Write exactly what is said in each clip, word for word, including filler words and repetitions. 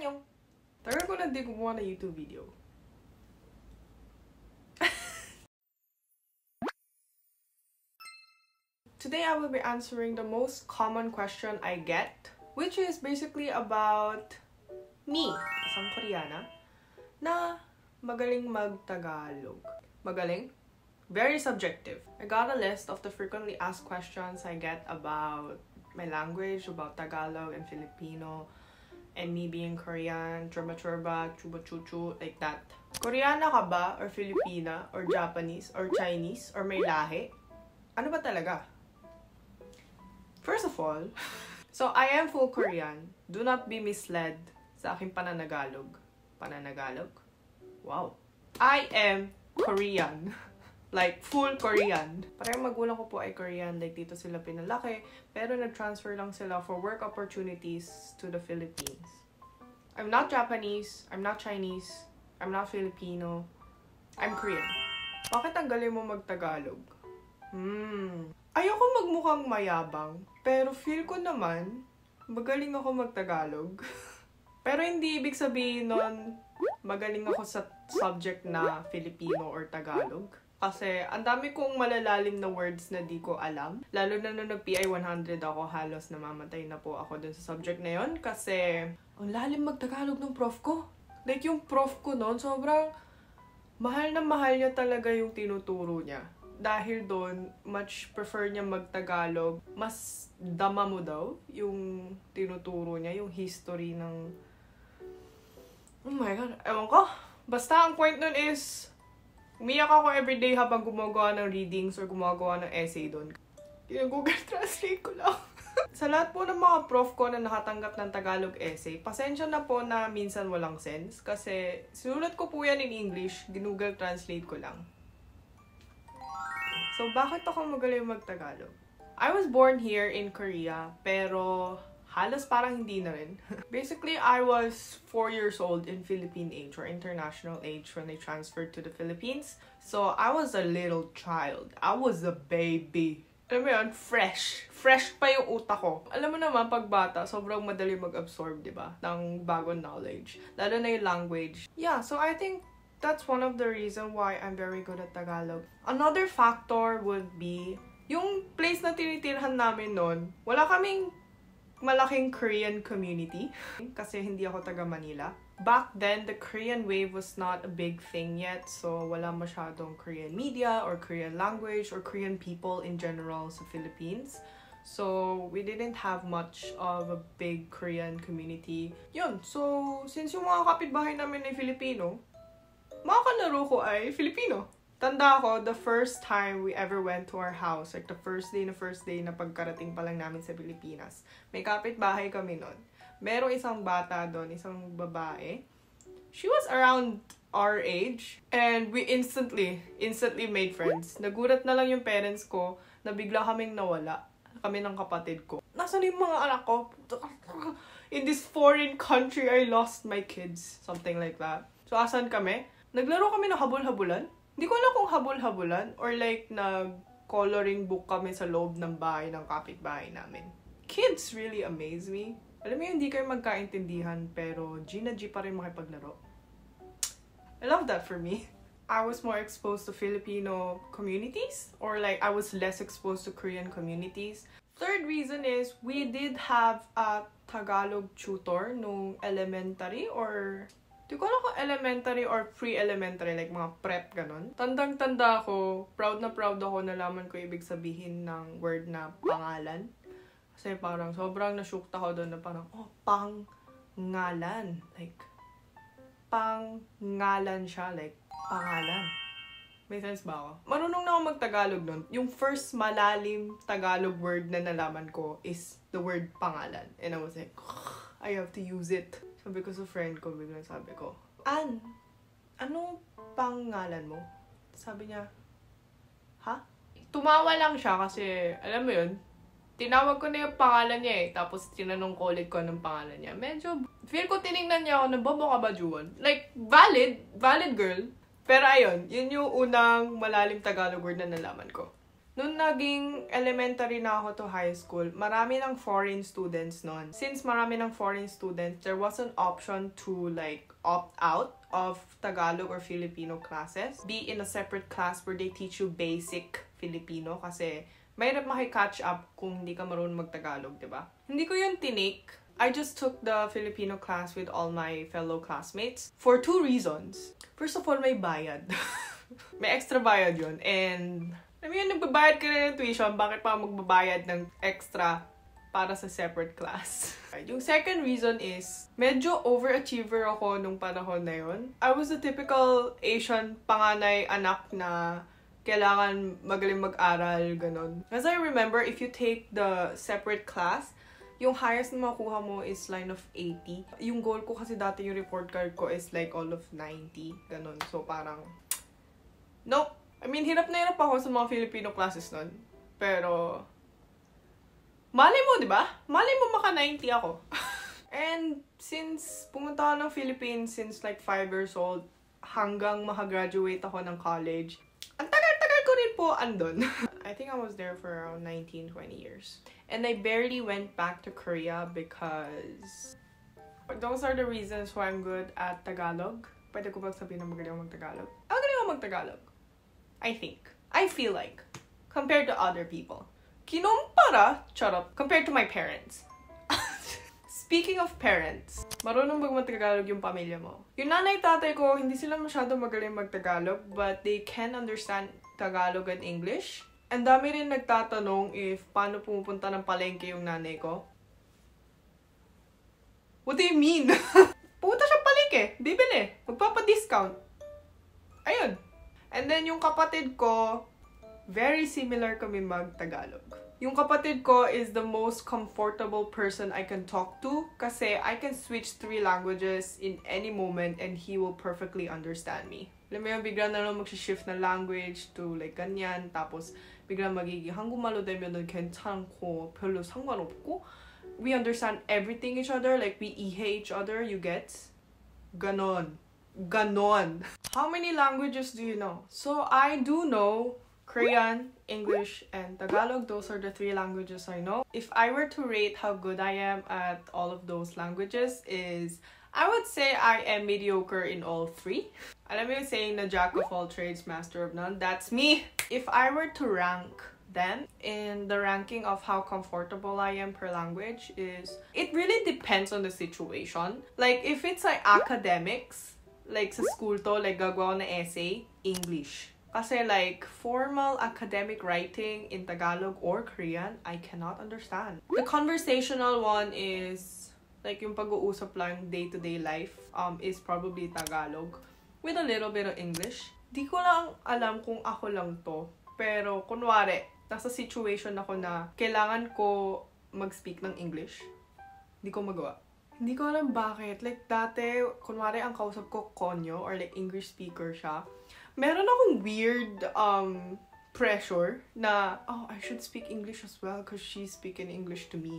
Annyeong. They're gonna dig one a YouTube video. Today I will be answering the most common question I get, which is basically about me, isang Koreana, na magaling mag-Tagalog. Magaling? Very subjective. I got a list of the frequently asked questions I get about my language, about Tagalog and Filipino, and me being Korean, churba-churba, chuba-chuchu, like that. Koreana ka ba? Or Filipina? Or Japanese? Or Chinese? Or may lahi? Ano ba talaga? First of all, so I am full Korean. Do not be misled sa aking pananagalog. Pananagalog? Wow. I am Korean. Like, full Korean. Parang magulang ko po ay Korean. Like, dito sila pinalaki. Pero nag-transfer lang sila for work opportunities to the Philippines. I'm not Japanese. I'm not Chinese. I'm not Filipino. I'm Korean. Bakit ang galing mo mag-Tagalog? Hmm. Ayoko magmukhang mayabang. Pero feel ko naman, magaling ako mag-Tagalog. Pero hindi ibig sabihin nun, magaling ako sa subject na Filipino or Tagalog. Kasi ang dami kong malalalim na words na di ko alam. Lalo na nung nag-P I one hundred ako, halos namamatay na po ako dun sa subject na yun. Kasi ang lalim mag-Tagalog ng prof ko. Like yung prof ko nun, sobrang mahal na mahal niya talaga yung tinuturo niya. Dahil dun, much prefer niya mag-Tagalog. Mas dama mo daw yung tinuturo niya, yung history ng... Oh my God, ewan ko. Basta ang point nun is... Umiyak ako everyday habang gumagawa ng readings or gumagawa ng essay doon. Google Translate ko lang. Sa lahat po ng mga prof ko na nakatanggap ng Tagalog essay, pasensya na po na minsan walang sense. Kasi sinulat ko po yan in English, ginugoogle Translate ko lang. So bakit ako magaling mag-Tagalog? I was born here in Korea, pero halos parang hindi na rin. Basically, I was four years old in Philippine age or international age when I transferred to the Philippines. So, I was a little child. I was a baby. Alam mo yun, fresh. Fresh pa yung utak ko. Alam mo naman, pag bata, sobrang madali mag-absorb, di ba? Ng bagong knowledge. Lalo na yung language. Yeah, so I think that's one of the reasons why I'm very good at Tagalog. Another factor would be, yung place na tinitirhan namin noon, wala kaming malaking Korean community kasi hindi ako taga Manila. Back then, the Korean wave was not a big thing yet, so wala masyadong Korean media or Korean language or Korean people in general sa Philippines. So, we didn't have much of a big Korean community. Yun, so, since yung mga kapitbahay namin ay Filipino, mga kalaro ko ay Filipino. Tanda ako, the first time we ever went to our house, like the first day na first day na pagkarating pa lang namin sa Pilipinas, may kapitbahay kami nun. Merong isang bata doon, isang babae. She was around our age, and we instantly, instantly made friends. Nagulat na lang yung parents ko na bigla kaming nawala, kami ng kapatid ko. Nasaan yung mga anak ko? In this foreign country, I lost my kids. Something like that. So, asan kami? Naglaro kami ng habol-habulan. Hindi ko alam kung habol-habulan or like nag-coloring book kami sa loob ng bahay ng kapitbahay namin. Kids really amaze me. Alam mo yun, hindi kayo magkaintindihan pero G na G pa rin makipaglaro. I love that for me. I was more exposed to Filipino communities or like I was less exposed to Korean communities. Third reason is we did have a Tagalog tutor nung elementary or... Di ko alam kung elementary or pre-elementary, like mga prep, ganun. Tandang-tanda ako, proud na proud ako, nalaman ko ibig sabihin ng word na pangalan. Kasi parang sobrang nasyukta ko doon na parang, oh, pang-ngalan. Like, pang-ngalan siya, like, pangalan. May sense ba ako? Marunong na ako mag-Tagalog nun. Yung first malalim Tagalog word na nalaman ko is the word pangalan. And I was like, I have to use it. Sabi ko sa friend ko, biglang sabi ko, An, anong pangalan mo? Sabi niya, ha? Tumawa lang siya kasi, alam mo yun, tinawag ko na yung pangalan niya eh. Tapos tinanong ko ulit ko anong pangalan niya. Medyo, feel ko tinignan niya ako, nabobo ka ba, Juan? Like, valid, valid girl. Pero ayun, yun yung unang malalim Tagalog word na nalaman ko. Nung naging elementary na ako to high school, marami ng foreign students nun. Since marami ng foreign students, there was an option to like opt out of Tagalog or Filipino classes. Be in a separate class where they teach you basic Filipino kasi mahirap maki-catch up kung hindi ka marunong mag-Tagalog, di ba? Hindi ko yun tinik. I just took the Filipino class with all my fellow classmates for two reasons. First of all, may bayad. May extra bayad yun and... Alam mo yun, nagbabayad ka rin ng tuition, bakit pa magbabayad ng extra para sa separate class? Yung second reason is, medyo overachiever ako nung panahon na yun. I was the typical Asian panganay anak na kailangan magaling mag-aral, ganun. As I remember, if you take the separate class, yung highest na makuha mo is line of eighty. Yung goal ko kasi dati yung report card ko is like all of ninety, ganun. So parang, nope. I mean, hirap na hirap ako sa mga Filipino classes nun. Pero, malay mo, di ba? Malay mo maka ninety ako. And since pumunta ako ng Philippines since like five years old, hanggang makagraduate ako ng college, ang tagal-tagal ko rin po andun. I think I was there for around nineteen, twenty years. And I barely went back to Korea because those are the reasons why I'm good at Tagalog. Pwede ko ba sabihin na magaling ako mag-Tagalog? Ang galing ako mag-Tagalog. I think. I feel like. Compared to other people. Kinumpara, charot. Compared to my parents. Speaking of parents, marunong bang mag-Tagalog yung pamilya mo? Yung nanay, tatay ko, hindi sila masyado magaling mag-Tagalog, but they can understand Tagalog and English. And dami rin nagtatanong if paano pumupunta ng palengke yung nanay ko. What do you mean? Pumunta siya palengke, bibili, magpapadiscount. Ayun. And then, yung kapatid ko, very similar kami mag-Tagalog. Yung kapatid ko is the most comfortable person I can talk to kasi I can switch three languages in any moment and he will perfectly understand me. Alam mo yun, bigla na lang mag-shift na language to like ganyan, tapos bigla magiging 한국말로 되면은 괜찮고 별로 상관없고. We understand everything each other, like we ihe each other, you get? Ganon. Ganon. How many languages do you know? So I do know Korean, English, and Tagalog. Those are the three languages I know. If I were to rate how good I am at all of those languages is, I would say I am mediocre in all three. Alam mo yung saying na jack of all trades, master of none? That's me! If I were to rank them in the ranking of how comfortable I am per language is, it really depends on the situation. Like if it's like academics, like sa school to, like gagawa ko na essay, English. Kasi like formal academic writing in Tagalog or Korean, I cannot understand. The conversational one is like yung pag-uusap lang day-to-day life um is probably Tagalog with a little bit of English. Di ko lang alam kung ako lang to, pero kunwari, nasa situation ako na kailangan ko mag-speak ng English. Di ko magawa. Hindi ko alam bakit. Like, dati, kunwari, ang kausap ko, konyo, or like, English speaker siya. Meron akong weird um, pressure na, oh, I should speak English as well because she's speaking English to me.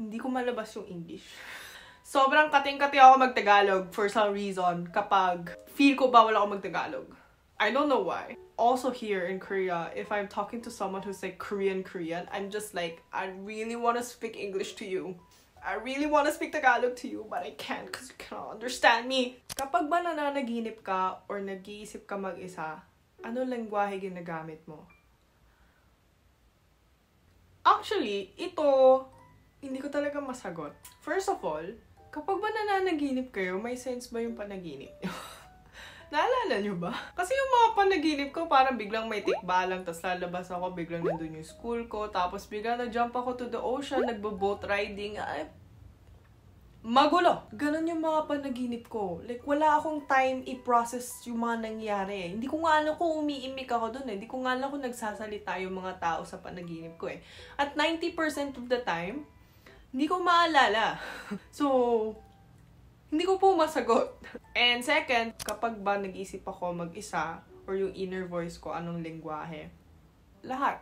Hindi ko malabas yung English. Sobrang kating-kati ako mag-Tagalog for some reason kapag feel ko ba wala ako mag-Tagalog. I don't know why. Also here in Korea, if I'm talking to someone who's like Korean Korean, I'm just like, I really want to speak English to you. I really want to speak Tagalog to you, but I can't because you cannot understand me. Kapag ba nananaginip ka or nag-iisip ka mag-isa, ano lengguahe ginagamit mo? Actually, ito, hindi ko talaga masagot. First of all, kapag ba nananaginip kayo, may sense ba yung panaginip niyo? Naalala nyo ba? Kasi yung mga panaginip ko, parang biglang may tikbalang, tas lalabas ako, biglang nandun yung school ko, tapos biglang na-jump ako to the ocean, nagbo-boat riding, ay, magulo! Ganon yung mga panaginip ko. Like, wala akong time i-process yung mga nangyari. Hindi ko nga alam kung umiimik ako dun eh. Hindi ko nga alam kung nagsasalita yung mga tao sa panaginip ko eh. At ninety percent of the time, hindi ko maalala. So, hindi ko po masagot. And second, kapag ba nag-isip ako mag-isa or yung inner voice ko, anong lengguahe? Lahat.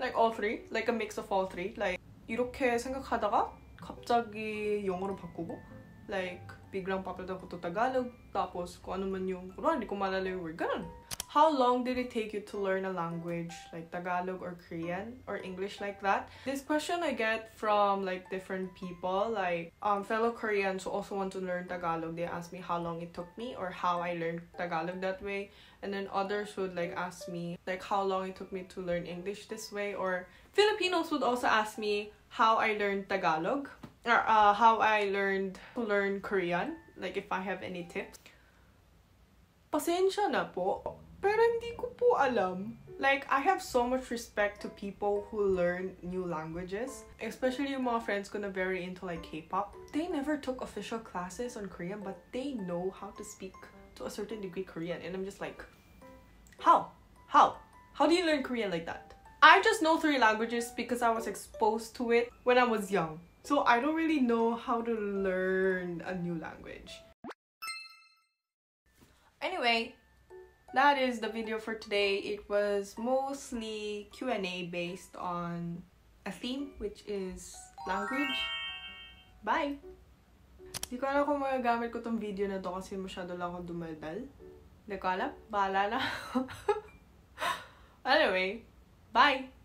Like all three. Like a mix of all three. Like, 이렇게 생각하다가 갑자기 영어로 바꾸고. Like, biglang papalitan ko to Tagalog. Tapos, kung ano man yung, kung ano, hindi ko malala yung word. Ganun. How long did it take you to learn a language like Tagalog or Korean or English like that? This question I get from like different people, like um, fellow Koreans who also want to learn Tagalog. They ask me how long it took me or how I learned Tagalog that way. And then others would like ask me like how long it took me to learn English this way. Or Filipinos would also ask me how I learned Tagalog or uh, how I learned to learn Korean. Like if I have any tips. Pasensya na po, pero hindi ko po alam. Like, I have so much respect to people who learn new languages. Especially yung mga friends ko na very into like K-pop. They never took official classes on Korean, but they know how to speak to a certain degree Korean. And I'm just like, how? How? How do you learn Korean like that? I just know three languages because I was exposed to it when I was young. So I don't really know how to learn a new language. Anyway, that is the video for today. It was mostly Q and A based on a theme, which is language. Bye! Di ko alam kung magagamit ko tong video na to kasi masyado lang akong dumaldal. Di ko alam. Bahala na. Anyway, bye!